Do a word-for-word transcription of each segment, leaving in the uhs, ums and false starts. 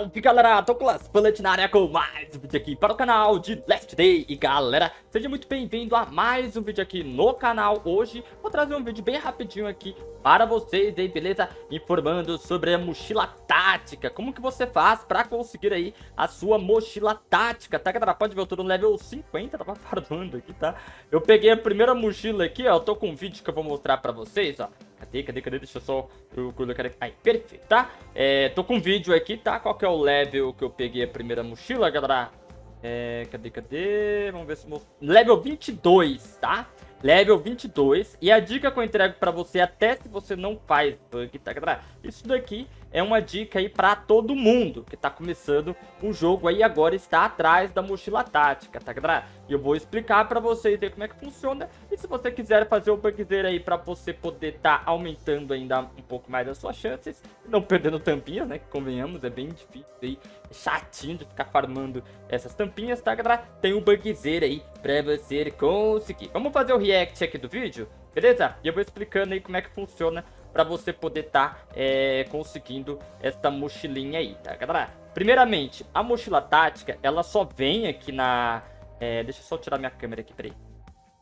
Salve galera, Dolglas Bullet na área com mais um vídeo aqui para o canal de Last Day. E galera, seja muito bem-vindo a mais um vídeo aqui no canal. Hoje vou trazer um vídeo bem rapidinho aqui para vocês aí, beleza? Informando sobre a mochila tática, como que você faz para conseguir aí a sua mochila tática, tá galera? Pode ver, eu tô no level cinquenta, tava farmando aqui, tá? Eu peguei a primeira mochila aqui, ó, eu tô com um vídeo que eu vou mostrar para vocês, ó. Cadê, cadê, cadê? Deixa eu só eu colocar aqui. Aí, perfeito, tá? É, tô com um vídeo aqui, tá? Qual que é o level que eu peguei a primeira mochila, galera? É, cadê, cadê? Vamos ver se... Most... Level vinte e dois, tá? Level vinte e dois. E a dica que eu entrego pra você, até se você não faz bug, tá, galera? Isso daqui é uma dica aí pra todo mundo que tá começando o jogo aí agora, está atrás da mochila tática, tá, galera? E eu vou explicar pra vocês aí como é que funciona. E se você quiser fazer o bugzeiro aí pra você poder tá aumentando ainda um pouco mais as suas chances, não perdendo tampinhas, né? Que convenhamos, é bem difícil aí, é chatinho de ficar farmando essas tampinhas, tá, galera? Tem o bugzeiro aí pra você conseguir. Vamos fazer o react aqui do vídeo, beleza? E eu vou explicando aí como é que funciona pra você poder tá é, conseguindo essa mochilinha aí, tá, galera? Primeiramente, a mochila tática, ela só vem aqui na... É, deixa eu só tirar minha câmera aqui, peraí.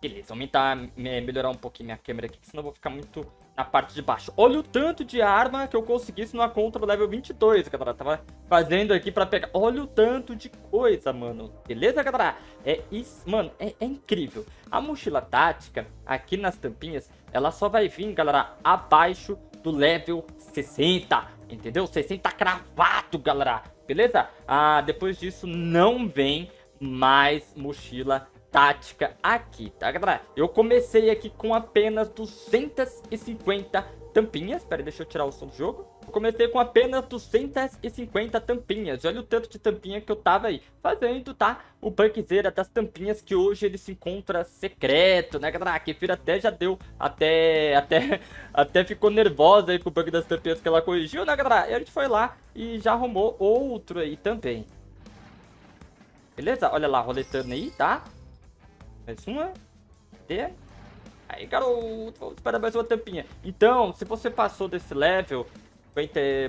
Beleza, aumentar, melhorar um pouquinho minha câmera aqui, senão eu vou ficar muito na parte de baixo. Olha o tanto de arma que eu conseguisse numa conta do level vinte e dois, galera. Tava fazendo aqui pra pegar. Olha o tanto de coisa, mano. Beleza, galera? É isso, mano, é, é incrível. A mochila tática, aqui nas tampinhas, ela só vai vir, galera, abaixo do level sessenta, entendeu? sessenta cravado, galera. Beleza? Ah, depois disso não vem mais mochila tática. Tática aqui, tá, galera? Eu comecei aqui com apenas duzentas e cinquenta tampinhas. Pera aí, deixa eu tirar o som do jogo. Eu comecei com apenas duzentas e cinquenta tampinhas. Olha o tanto de tampinha que eu tava aí fazendo, tá? O bugzeira das tampinhas que hoje ele se encontra secreto, né, galera? A Kefira até já deu, até, até, até ficou nervosa aí com o bug das tampinhas que ela corrigiu, né, galera? E a gente foi lá e já arrumou outro aí também. Beleza? Olha lá, roletando aí, tá? Mais uma. Cadê? Aí, garoto. Vamos esperar mais uma tampinha. Então, se você passou desse level,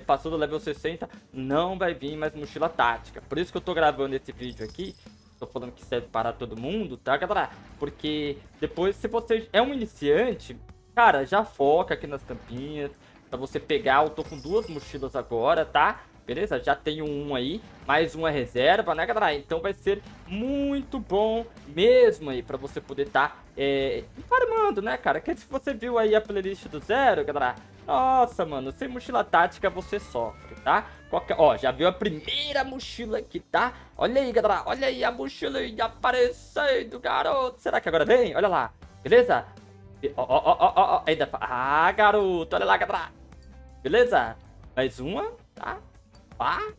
passou do level sessenta, não vai vir mais mochila tática. Por isso que eu tô gravando esse vídeo aqui. Tô falando que serve para todo mundo, tá, galera? Porque depois, se você é um iniciante, cara, já foca aqui nas tampinhas. Pra você pegar. Eu tô com duas mochilas agora, tá? Beleza? Já tenho um aí, mais uma reserva, né, galera? Então vai ser muito bom mesmo aí pra você poder estar tá, é, farmando, né, cara? Que se você viu aí a playlist do zero, galera, nossa, mano, sem mochila tática você sofre, tá? Qualquer... Ó, já viu a primeira mochila aqui, tá? Olha aí, galera, olha aí a mochila aí aparecendo, garoto. Será que agora vem? Olha lá, beleza? Ó, ó, ó, ó, ó, ainda... Ah, garoto, olha lá, galera. Beleza? Mais uma, tá? Ah,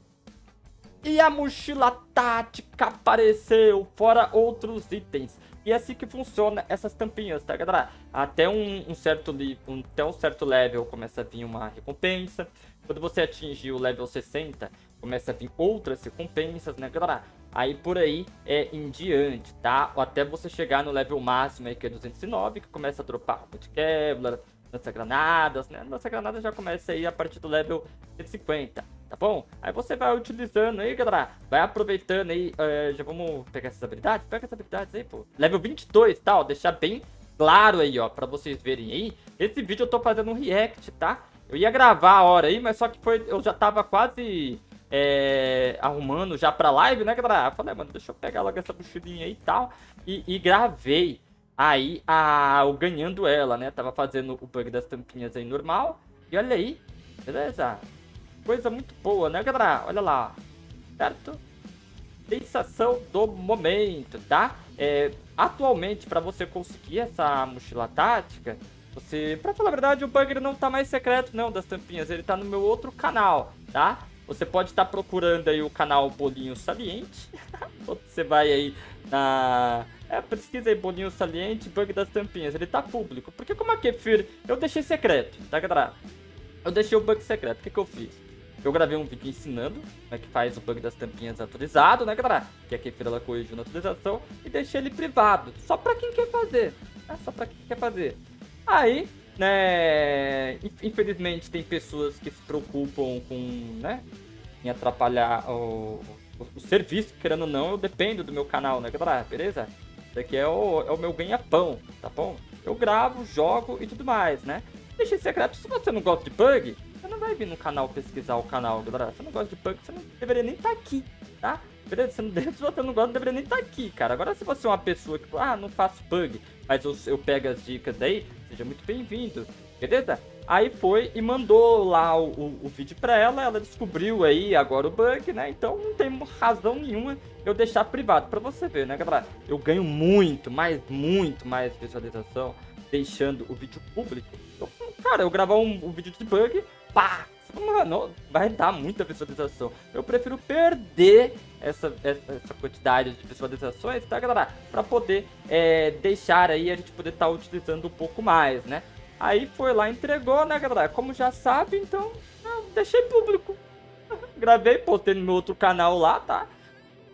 e a mochila tática apareceu, fora outros itens. E é assim que funciona essas tampinhas, tá, galera? Até um, um, certo, um, até um certo level começa a vir uma recompensa. Quando você atingir o level sessenta, começa a vir outras recompensas, né, galera? Aí por aí é em diante, tá? Ou até você chegar no level máximo aí, que é duzentos e nove, que começa a dropar roupa de quebra, lança-granadas, né? Lança-granadas já começa aí a partir do level cento e cinquenta. Tá bom? Aí você vai utilizando aí, galera. Vai aproveitando aí. É, já vamos pegar essas habilidades? Pega essas habilidades aí, pô. Level vinte e dois, tá? Ó, deixar bem claro aí, ó. Pra vocês verem aí. Esse vídeo eu tô fazendo um react, tá? Eu ia gravar a hora aí, mas só que foi... Eu já tava quase é, arrumando já pra live, né, galera? Eu falei, mano, deixa eu pegar logo essa mochilinha aí e tal. E, e gravei aí a, o ganhando ela, né? Tava fazendo o bug das tampinhas aí normal. E olha aí. Beleza? Coisa muito boa, né, galera? Olha lá, certo? Sensação do momento, tá? É, atualmente, pra você conseguir essa mochila tática, você... Pra falar a verdade, o bug não tá mais secreto, não, das tampinhas. Ele tá no meu outro canal, tá? Você pode estar tá procurando aí o canal Bolinho Saliente. Você vai aí na... É, pesquisa aí Bolinho Saliente, bug das tampinhas. Ele tá público. Porque como a Kefir eu deixei secreto, tá, galera? Eu deixei o bug secreto. O que que eu fiz? Eu gravei um vídeo ensinando como é que faz o bug das tampinhas atualizado, né, galera? Que a Kefira ela corrigiu na atualização e deixei ele privado. Só pra quem quer fazer. Né? Só pra quem quer fazer. Aí, né... Infelizmente, tem pessoas que se preocupam com, né? em atrapalhar o, o, o serviço, querendo ou não, eu dependo do meu canal, né, galera? Beleza? Isso aqui é o, é o meu ganha-pão, tá bom? Eu gravo, jogo e tudo mais, né? Deixa em secreto, se você não gosta de bug, você não vai vir no canal pesquisar o canal, galera. Se você não gosta de bug, você não deveria nem estar aqui, tá? Beleza? Se você não gosta, não deveria nem estar aqui, cara. Agora, se você é uma pessoa que, ah, não faço bug, mas eu, eu pego as dicas aí, seja muito bem-vindo, beleza? Aí foi e mandou lá o, o, o vídeo pra ela, ela descobriu aí agora o bug, né? Então não tem razão nenhuma eu deixar privado pra você ver, né, galera? Eu ganho muito, mais, muito mais visualização deixando o vídeo público. Eu, cara, eu gravar um, um vídeo de bug, pá! Mano, vai dar muita visualização. Eu prefiro perder essa, essa quantidade de visualizações, tá, galera? Pra poder é, deixar aí a gente poder estar tá utilizando um pouco mais, né? Aí foi lá, entregou, né, galera? Como já sabe, então, eu deixei público. Gravei, postei no meu outro canal lá, tá?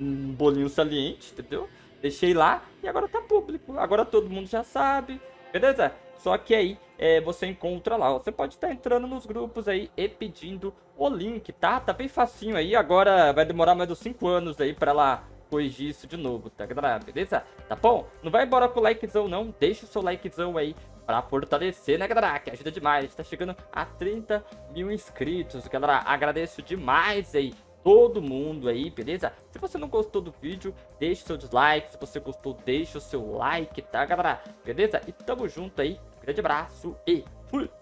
Um bolinho saliente, entendeu? Deixei lá e agora tá público. Agora todo mundo já sabe, beleza? Só que aí é, você encontra lá, ó. Você pode estar entrando nos grupos aí e pedindo o link, tá? Tá bem facinho aí, agora vai demorar mais uns cinco anos aí pra lá corrigir isso de novo, tá, galera? Beleza? Tá bom? Não vai embora com o likezão não, deixa o seu likezão aí pra fortalecer, né, galera? Que ajuda demais. A gente tá chegando a trinta mil inscritos, galera. Agradeço demais aí todo mundo aí, beleza? Se você não gostou do vídeo, deixa o seu dislike. Se você gostou, deixa o seu like, tá, galera? Beleza? E tamo junto aí. Grande abraço e fui!